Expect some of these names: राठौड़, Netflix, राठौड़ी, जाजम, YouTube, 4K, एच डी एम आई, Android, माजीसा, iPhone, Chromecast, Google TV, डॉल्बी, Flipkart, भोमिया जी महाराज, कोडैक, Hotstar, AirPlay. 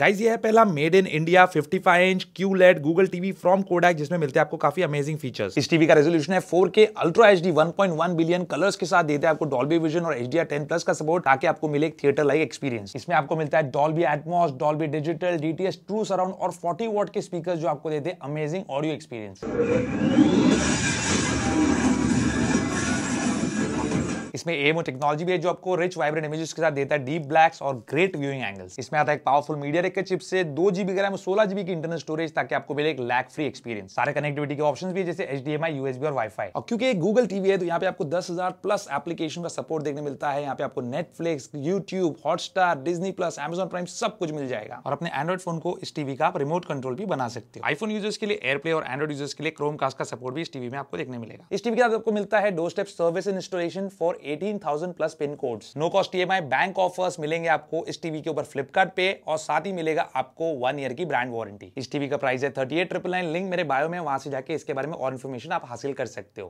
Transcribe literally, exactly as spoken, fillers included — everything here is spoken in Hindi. गाइज ये है पहला मेड इन इंडिया पचपन inch QLED Google TV from कोडैक, जिसमें मिलते हैं आपको काफी अमेजिंग फीचर्स। इस टीवी का रेजोल्यूशन है four K ultra HD one point one billion colours के साथ, देते हैं आपको डॉल्बी विजन और H D R ten plus का सपोर्ट, ताकि आपको मिले एक थिएटर लाइक एक्सपीरियंस। इसमें आपको मिलता है डॉल्बी Atmos, डॉल्बी Digital, D T S true surround और फोर्टी वॉट के स्पीकर, जो आपको देते हैं अमेजिंग ऑडियो एक्सपीरियंस। इसमें ए एम ओ टेक्नोलॉजी भी है, जो आपको रिच वाइब्रेंट इमेजेस के साथ देता है डीप ब्लैक्स और ग्रेट व्यूइंग एंगल्स। इसमें आता है एक पावरफुल मीडिया रेक के चिप से दो जीबी रैम और सोलह जीबी की इंटरनल स्टोरेज, ताकि आपको मिले एक लैग फ्री एक्सपीरियंस। सारे कनेक्टिविटी के ऑप्शंस भी, जैसे एच डी एम आई, U S B और वाईफाई। और क्योंकि गूगल टीवी है, तो यहाँ पे आपको दस हजार प्लस एप्लीकेशन का सपोर्ट देखने मिलता है। यहाँ पे आपको Netflix, YouTube, Hotstar, Disney plus, Amazon Prime सब कुछ मिल जाएगा। और अपने एंड्रॉइड फोन को इस टीवी का आप रिमोट कंट्रोल भी बना सकते हो। आईफोन यूजर्स के लिए एयरप्ले और एंड्रॉइड यूजर्स के लिए क्रोमकास्ट का सपोर्ट भी इस टीवी में आपको देखने मिलेगा। इस टीवी के साथ आपको मिलता है door step service and installation for eighteen thousand plus pin codes, no cost E M I, bank offers मिलेंगे आपको इस टीवी के ऊपर फ्लिपकार्ट पे, और साथ ही मिलेगा आपको वन ईयर की ब्रांड वारंटी। इस टीवी का प्राइस है thirty eight triple nine, link मेरे बायो में, वहां से जाके इसके बारे में और इन्फॉर्मेशन आप हासिल कर सकते हो।